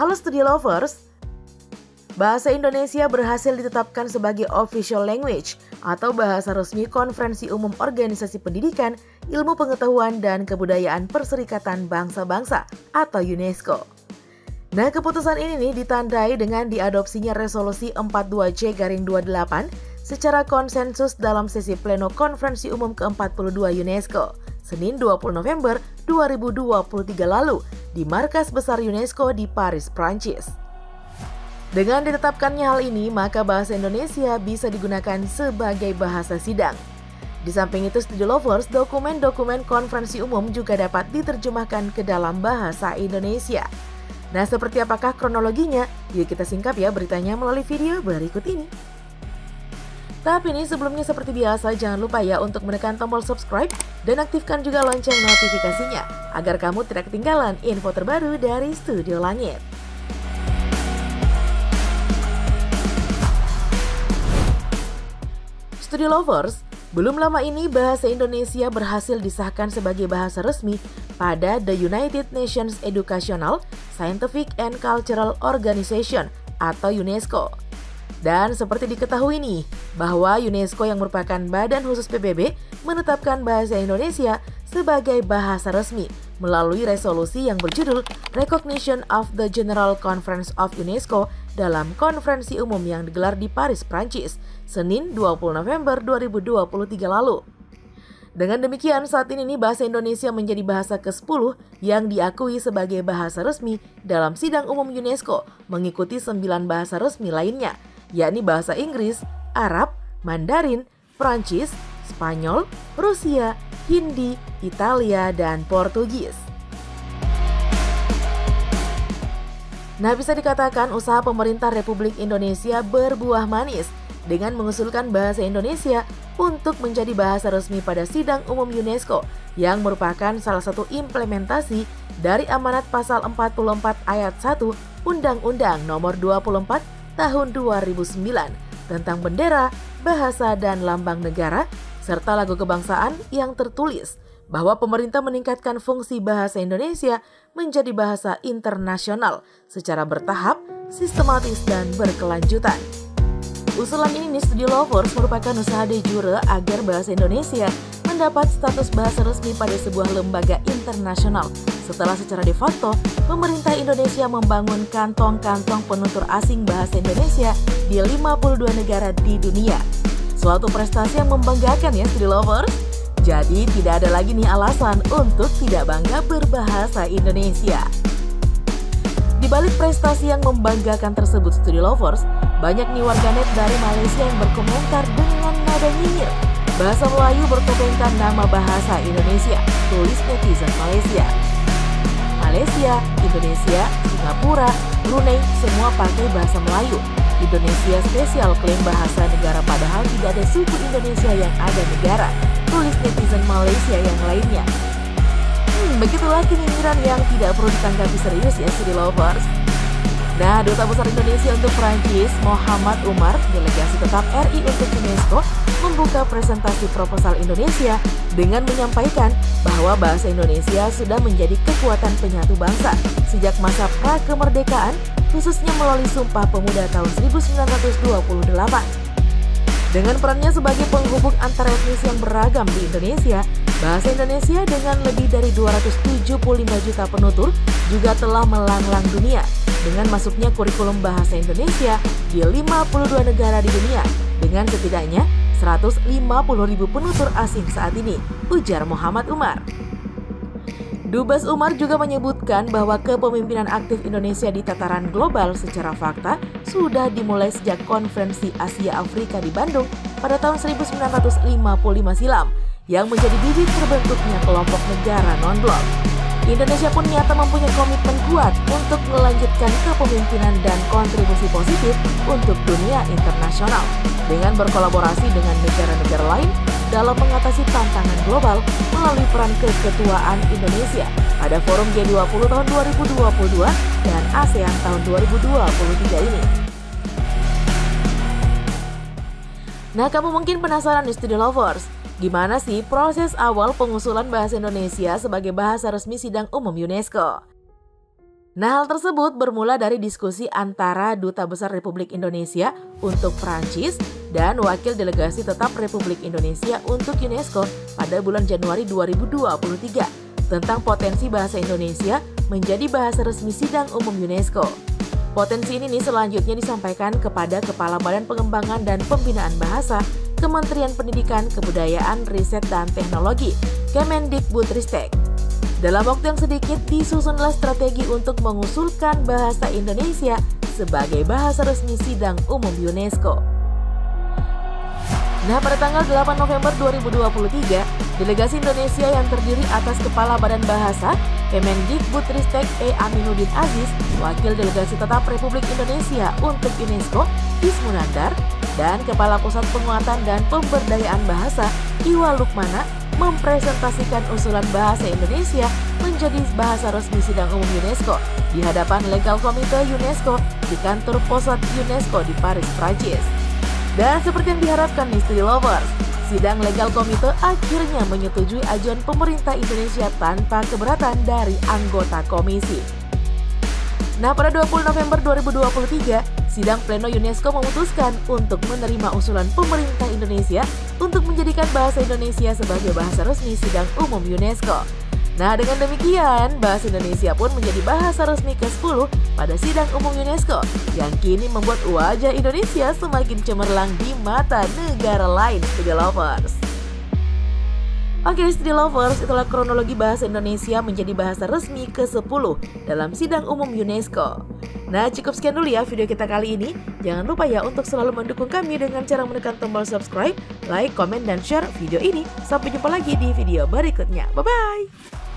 Halo Studio Lovers, bahasa Indonesia berhasil ditetapkan sebagai official language atau bahasa resmi Konferensi Umum Organisasi Pendidikan, Ilmu Pengetahuan dan Kebudayaan Perserikatan Bangsa-Bangsa atau UNESCO. Nah, keputusan ini ditandai dengan diadopsinya Resolusi 42 C/28 secara konsensus dalam sesi pleno Konferensi Umum ke-42 UNESCO, Senin 20 November 2023 lalu di markas besar UNESCO di Paris, Prancis. Dengan ditetapkannya hal ini, maka bahasa Indonesia bisa digunakan sebagai bahasa sidang. Di samping itu, Studio Lovers, dokumen-dokumen konferensi umum juga dapat diterjemahkan ke dalam bahasa Indonesia. Nah, seperti apakah kronologinya? Yuk kita singkap ya beritanya melalui video berikut ini. Tapi ini sebelumnya seperti biasa, jangan lupa ya untuk menekan tombol subscribe dan aktifkan juga lonceng notifikasinya agar kamu tidak ketinggalan info terbaru dari Studio Langit. Studio Lovers, belum lama ini bahasa Indonesia berhasil disahkan sebagai bahasa resmi pada The United Nations Educational, Scientific and Cultural Organization atau UNESCO. Dan seperti diketahui nih, bahwa UNESCO yang merupakan badan khusus PBB menetapkan bahasa Indonesia sebagai bahasa resmi melalui resolusi yang berjudul Recognition of the General Conference of UNESCO dalam konferensi umum yang digelar di Paris, Prancis, Senin 20 November 2023 lalu. Dengan demikian, saat ini bahasa Indonesia menjadi bahasa ke-10 yang diakui sebagai bahasa resmi dalam sidang umum UNESCO, mengikuti 9 bahasa resmi lainnya, yakni bahasa Inggris, Arab, Mandarin, Prancis, Spanyol, Rusia, Hindi, Italia, dan Portugis. Nah, bisa dikatakan usaha pemerintah Republik Indonesia berbuah manis dengan mengusulkan bahasa Indonesia untuk menjadi bahasa resmi pada sidang umum UNESCO yang merupakan salah satu implementasi dari amanat pasal 44 ayat 1 Undang-Undang Nomor 24 tahun 2009 tentang bendera, bahasa dan lambang negara serta lagu kebangsaan yang tertulis bahwa pemerintah meningkatkan fungsi bahasa Indonesia menjadi bahasa internasional secara bertahap, sistematis, dan berkelanjutan. Usulan ini, Studio Lovers, merupakan usaha de jure agar bahasa Indonesia mendapat status bahasa resmi pada sebuah lembaga internasional setelah secara de facto pemerintah Indonesia membangun kantong-kantong penutur asing bahasa Indonesia di 52 negara di dunia. Suatu prestasi yang membanggakan ya, Studio Lovers. Jadi tidak ada lagi nih alasan untuk tidak bangga berbahasa Indonesia. Di balik prestasi yang membanggakan tersebut, Studio Lovers, banyak nih warganet dari Malaysia yang berkomentar dengan nada nyinyir. Bahasa Melayu bertopengkan nama bahasa Indonesia, tulis netizen Malaysia. Malaysia, Indonesia, Singapura, Brunei semua pakai bahasa Melayu. Indonesia spesial klaim bahasa negara padahal tidak ada suku Indonesia yang ada negara, tulis netizen Malaysia yang lainnya. Begitulah kenyinyiran yang tidak perlu ditanggapi serius ya, Studio Lovers. Nah, Duta Besar Indonesia untuk Prancis, Muhammad Umar, delegasi tetap RI untuk UNESCO, membuka presentasi proposal Indonesia dengan menyampaikan bahwa bahasa Indonesia sudah menjadi kekuatan penyatu bangsa sejak masa prakemerdekaan, khususnya melalui Sumpah Pemuda tahun 1928. Dengan perannya sebagai penghubung antar etnis yang beragam di Indonesia, bahasa Indonesia dengan lebih dari 275 juta penutur juga telah melanglang dunia dengan masuknya kurikulum bahasa Indonesia di 52 negara di dunia dengan setidaknya 150.000 penutur asing saat ini, ujar Muhammad Umar. Dubes Umar juga menyebutkan bahwa kepemimpinan aktif Indonesia di tataran global secara fakta sudah dimulai sejak Konferensi Asia Afrika di Bandung pada tahun 1955 silam yang menjadi bibit terbentuknya kelompok negara non-blok. Indonesia pun nyata mempunyai komitmen kuat untuk melanjutkan kepemimpinan dan kontribusi positif untuk dunia internasional dengan berkolaborasi dengan negara-negara lain dalam mengatasi tantangan global melalui peran keketuaan Indonesia pada Forum G20 tahun 2022 dan ASEAN tahun 2023 ini. Nah, kamu mungkin penasaran nih, Studio Lovers, gimana sih proses awal pengusulan bahasa Indonesia sebagai bahasa resmi sidang umum UNESCO? Nah, hal tersebut bermula dari diskusi antara Duta Besar Republik Indonesia untuk Prancis dan Wakil Delegasi Tetap Republik Indonesia untuk UNESCO pada bulan Januari 2023 tentang potensi bahasa Indonesia menjadi bahasa resmi sidang umum UNESCO. Potensi ini selanjutnya disampaikan kepada Kepala Badan Pengembangan dan Pembinaan Bahasa Kementerian Pendidikan, Kebudayaan, Riset, dan Teknologi, Kemendikbudristek. Dalam waktu yang sedikit, disusunlah strategi untuk mengusulkan bahasa Indonesia sebagai bahasa resmi sidang umum UNESCO. Nah, pada tanggal 8 November 2023, delegasi Indonesia yang terdiri atas Kepala Badan Bahasa, Kemendikbudristek E. Aminuddin Aziz, Wakil Delegasi Tetap Republik Indonesia untuk UNESCO, Ismunandar, dan Kepala Pusat Penguatan dan Pemberdayaan Bahasa, Iwa Lukmana, mempresentasikan usulan bahasa Indonesia menjadi bahasa resmi sidang umum UNESCO di hadapan Legal Komite UNESCO di kantor pusat UNESCO di Paris, Prancis. Dan seperti yang diharapkan nih Studio Lovers, sidang Legal Komite akhirnya menyetujui ajuan pemerintah Indonesia tanpa keberatan dari anggota komisi. Nah, pada 20 November 2023, sidang pleno UNESCO memutuskan untuk menerima usulan pemerintah Indonesia untuk menjadikan bahasa Indonesia sebagai bahasa resmi sidang umum UNESCO. Nah, dengan demikian, bahasa Indonesia pun menjadi bahasa resmi ke-10 pada sidang umum UNESCO yang kini membuat wajah Indonesia semakin cemerlang di mata negara lain, Studio Lovers. Oke, Studio Lovers, itulah kronologi bahasa Indonesia menjadi bahasa resmi ke-10 dalam sidang umum UNESCO. Nah, cukup sekian dulu ya video kita kali ini. Jangan lupa ya untuk selalu mendukung kami dengan cara menekan tombol subscribe, like, komen, dan share video ini. Sampai jumpa lagi di video berikutnya. Bye-bye!